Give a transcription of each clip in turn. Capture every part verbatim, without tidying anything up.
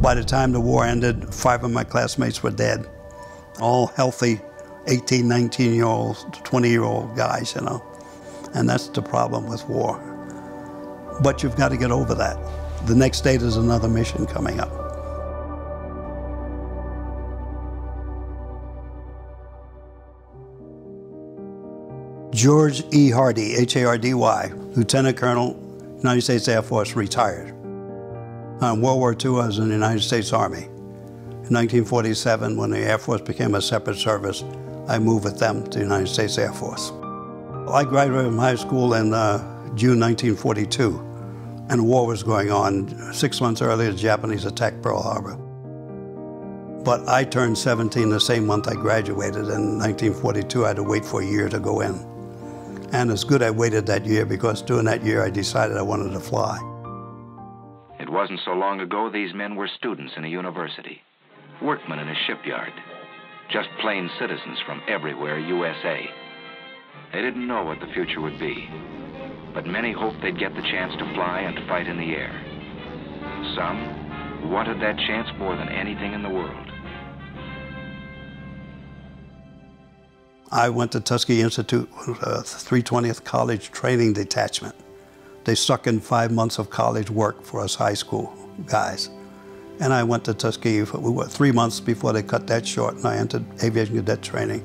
By the time the war ended, five of my classmates were dead. All healthy eighteen, nineteen-year-olds, twenty-year-old guys, you know. And that's the problem with war. But you've got to get over that. The next day there's another mission coming up. George E. Hardy, H A R D Y, Lieutenant Colonel, United States Air Force, retired. In World War Two, I was in the United States Army. In nineteen forty-seven, when the Air Force became a separate service, I moved with them to the United States Air Force. I graduated from high school in uh, June nineteen forty-two, and war was going on. Six months earlier, the Japanese attacked Pearl Harbor. But I turned seventeen the same month I graduated, and in nineteen forty-two, I had to wait for a year to go in. And it's good I waited that year, because during that year, I decided I wanted to fly. It wasn't so long ago these men were students in a university, workmen in a shipyard, just plain citizens from everywhere U S A. They didn't know what the future would be, but many hoped they'd get the chance to fly and fight in the air. Some wanted that chance more than anything in the world. I went to Tuskegee Institute, uh, three twentieth College Training Detachment. They stuck in five months of college work for us high school guys. And I went to Tuskegee for we were three months before they cut that short, and I entered aviation cadet training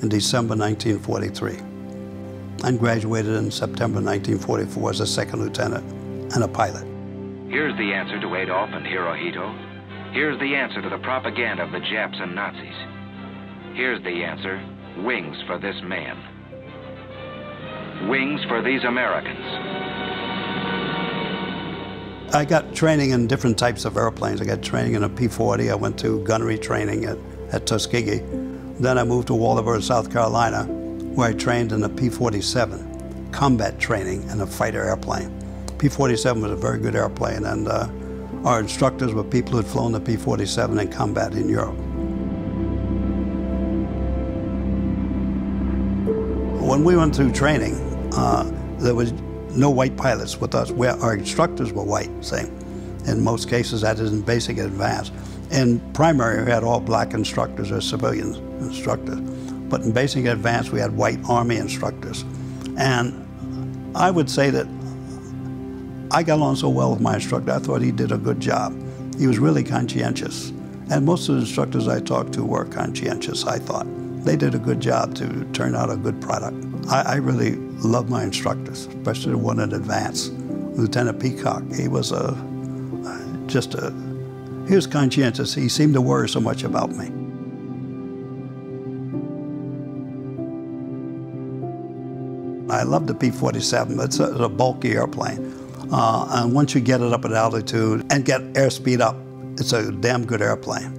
in December nineteen forty-three. And graduated in September nineteen forty-four as a second lieutenant and a pilot. Here's the answer to Adolf and Hirohito. Here's the answer to the propaganda of the Japs and Nazis. Here's the answer. Wings for this man. Wings for these Americans. I got training in different types of airplanes. I got training in a P forty. I went to gunnery training at, at Tuskegee. Then I moved to Walterboro, South Carolina, where I trained in a P forty-seven, combat training in a fighter airplane. P forty-seven was a very good airplane, and uh, our instructors were people who had flown the P forty-seven in combat in Europe. When we went through training, uh, there was no white pilots with us. Where our instructors were white, say. In most cases, that is in basic and advanced. In primary, we had all black instructors or civilian instructors. But in basic and advanced, we had white Army instructors. And I would say that I got along so well with my instructor, I thought he did a good job. He was really conscientious. And most of the instructors I talked to were conscientious, I thought. They did a good job to turn out a good product. I, I really love my instructors, especially the one in advance, Lieutenant Peacock. He was a, just a, he was conscientious. He seemed to worry so much about me. I love the P forty-seven. It's a, it's a bulky airplane. Uh, and once you get it up at altitude and get airspeed up, it's a damn good airplane.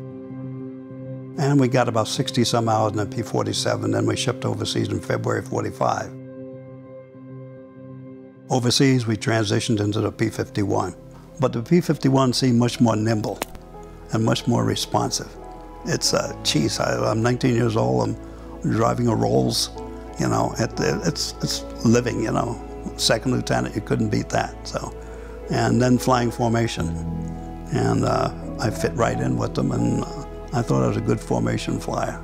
And we got about sixty some hours in the P forty-seven, then we shipped overseas in February forty-five. Overseas, we transitioned into the P fifty-one. But the P fifty-one seemed much more nimble and much more responsive. It's, uh, geez, I, I'm nineteen years old, I'm driving a Rolls, you know, it, it, it's, it's living, you know. Second lieutenant, you couldn't beat that, so. And then flying formation. And uh, I fit right in with them, and uh, I thought I was a good formation flyer.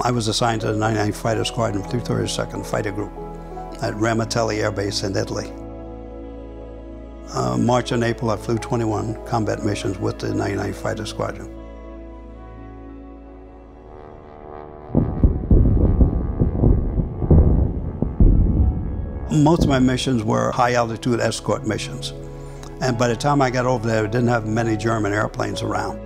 I was assigned to the ninety-ninth Fighter Squadron, three thirty-second Fighter Group at Ramitelli Air Base in Italy. Uh, March and April, I flew twenty-one combat missions with the ninety-ninth Fighter Squadron. Most of my missions were high-altitude escort missions. And by the time I got over there, we didn't have many German airplanes around.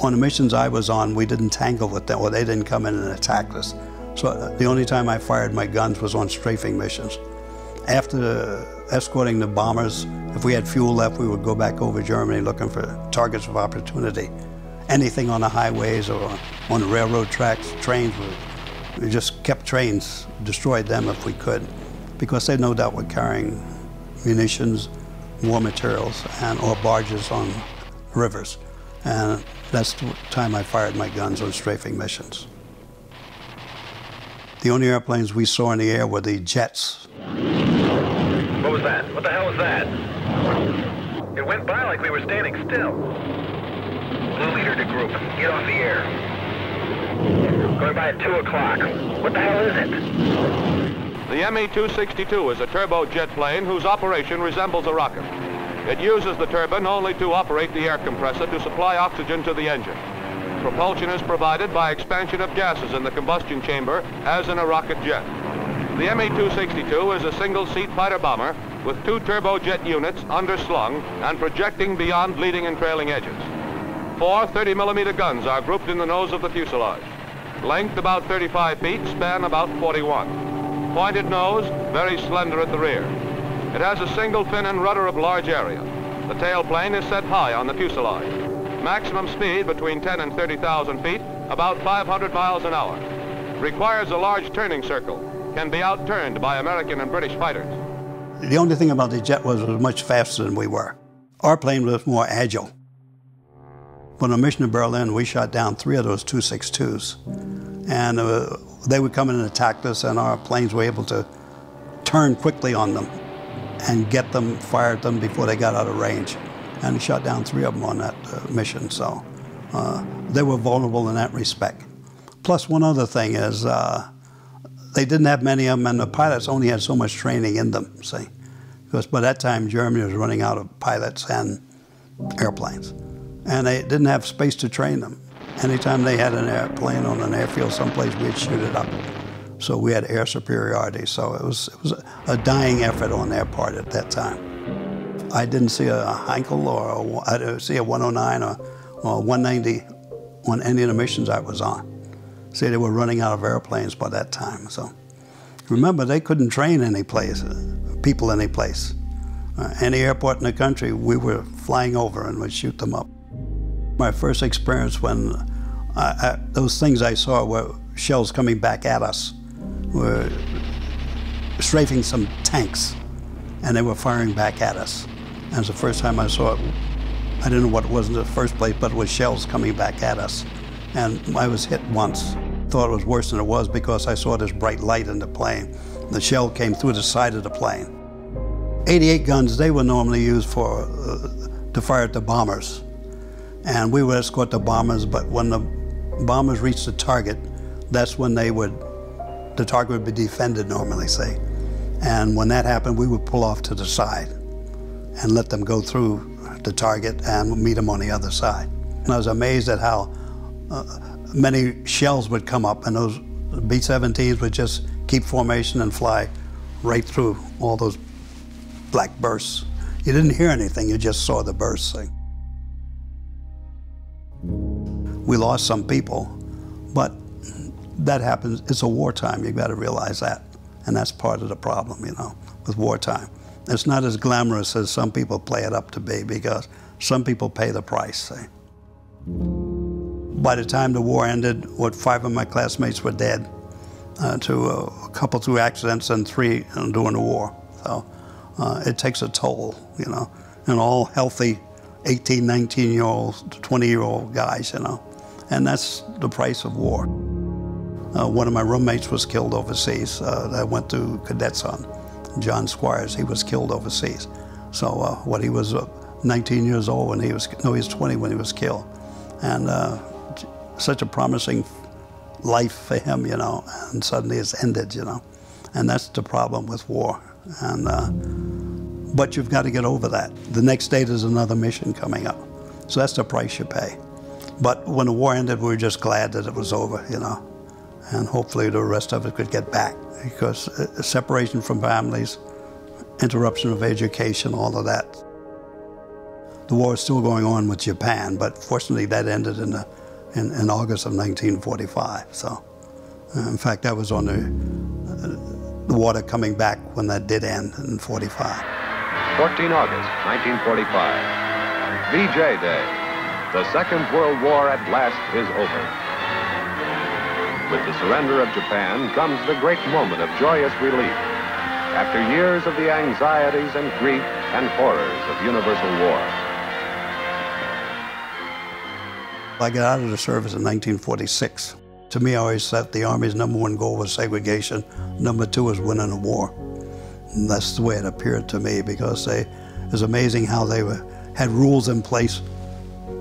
On the missions I was on, we didn't tangle with them, or they didn't come in and attack us. So the only time I fired my guns was on strafing missions. After escorting the bombers, if we had fuel left, we would go back over Germany looking for targets of opportunity. Anything on the highways or on the railroad tracks, trains, were, we just kept trains, destroyed them if we could, because they no doubt were carrying munitions, war materials, and or barges on rivers. And that's the time I fired my guns on strafing missions. The only airplanes we saw in the air were the jets. What was that? What the hell was that? It went by like we were standing still. Blue leader to group. Get off the air. Going by at two o'clock. What the hell is it? The M E two sixty-two is a turbojet plane whose operation resembles a rocket. It uses the turbine only to operate the air compressor to supply oxygen to the engine. Propulsion is provided by expansion of gases in the combustion chamber, as in a rocket jet. The M E two sixty-two is a single-seat fighter bomber with two turbojet units underslung and projecting beyond leading and trailing edges. Four thirty millimeter guns are grouped in the nose of the fuselage. Length about thirty-five feet, span about forty-one. Pointed nose, very slender at the rear. It has a single fin and rudder of large area. The tailplane is set high on the fuselage. Maximum speed between ten and thirty thousand feet, about five hundred miles an hour. Requires a large turning circle. Can be outturned by American and British fighters. The only thing about the jet was it was much faster than we were. Our plane was more agile. When on mission to Berlin, we shot down three of those two sixty-twos. And uh, they would come in and attack us, and our planes were able to turn quickly on them and get them, fire at them before they got out of range. And we shot down three of them on that uh, mission, so uh, they were vulnerable in that respect. Plus, one other thing is, uh, they didn't have many of them, and the pilots only had so much training in them, see. Because by that time, Germany was running out of pilots and airplanes. And they didn't have space to train them. Anytime they had an airplane on an airfield someplace, we'd shoot it up. So we had air superiority, so it was, it was a dying effort on their part at that time. I didn't see a Heinkel or a, I didn't see a one oh nine or, or a one ninety on any of the missions I was on. See, they were running out of airplanes by that time, so. Remember, they couldn't train any place, people any place. Uh, any airport in the country, we were flying over and would shoot them up. My first experience when I, I, those things I saw were shells coming back at us, were strafing some tanks, and they were firing back at us. And it was the first time I saw it. I didn't know what it was in the first place, but it was shells coming back at us. And I was hit once. Thought it was worse than it was because I saw this bright light in the plane. The shell came through the side of the plane. eighty-eight guns, they were normally used for, uh, to fire at the bombers. And we would escort the bombers, but when the bombers reached the target, that's when they would, the target would be defended normally, say. And when that happened, we would pull off to the side and let them go through the target and meet them on the other side. And I was amazed at how Uh, many shells would come up, and those B seventeens would just keep formation and fly right through all those black bursts. You didn't hear anything, you just saw the bursts. We lost some people, but that happens. It's a wartime, you've got to realize that. And that's part of the problem, you know, with wartime. It's not as glamorous as some people play it up to be, because some people pay the price, see. By the time the war ended, what, five of my classmates were dead, uh, to, uh, a couple through accidents and three uh, during the war. So uh, it takes a toll, you know, and all healthy eighteen, nineteen-year-old, twenty-year-old guys, you know, and that's the price of war. Uh, one of my roommates was killed overseas. Uh, I went to cadets on, John Squires. He was killed overseas. So uh, what, he was uh, nineteen years old when he was, no, he was twenty when he was killed. And uh, such a promising life for him, you know, and suddenly it's ended, you know. And that's the problem with war. And, uh, but you've got to get over that. The next day there's another mission coming up. So that's the price you pay. But when the war ended, we were just glad that it was over, you know. And hopefully the rest of it could get back, because separation from families, interruption of education, all of that. The war is still going on with Japan, but fortunately that ended in the In, in August of nineteen forty-five, so. Uh, in fact, I was on the, uh, the water coming back when that did end in forty-five. fourteenth August, nineteen forty-five, V J Day. The Second World War at last is over. With the surrender of Japan comes the great moment of joyous relief, after years of the anxieties and grief and horrors of universal war. I got out of the service in nineteen forty-six. To me, I always thought the Army's number one goal was segregation. Number two was winning the war. And that's the way it appeared to me, because they, it was amazing how they were, had rules in place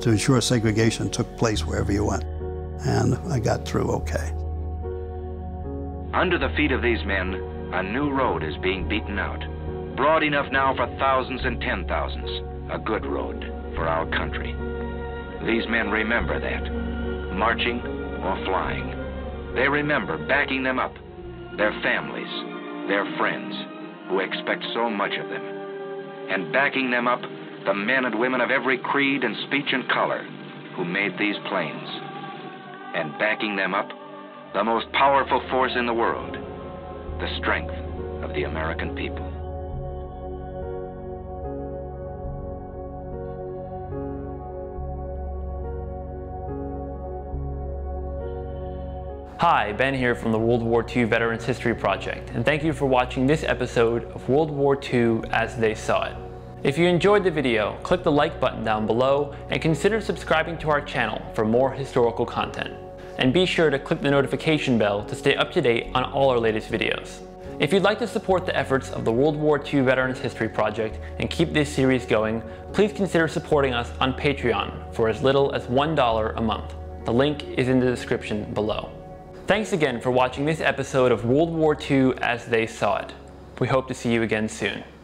to to ensure segregation took place wherever you went. And I got through okay. Under the feet of these men, a new road is being beaten out. Broad enough now for thousands and ten thousands. A good road for our country. These men remember that. Marching or flying. They remember backing them up. Their families, their friends, who expect so much of them. And backing them up, the men and women of every creed and speech and color who made these planes. And backing them up, the most powerful force in the world, the strength of the American people. Hi, Ben here from the World War Two Veterans History Project, and thank you for watching this episode of World War Two As They Saw It. If you enjoyed the video, click the like button down below and consider subscribing to our channel for more historical content. And be sure to click the notification bell to stay up to date on all our latest videos. If you'd like to support the efforts of the World War Two Veterans History Project and keep this series going, please consider supporting us on Patreon for as little as one dollar a month. The link is in the description below. Thanks again for watching this episode of World War Two As They Saw It. We hope to see you again soon.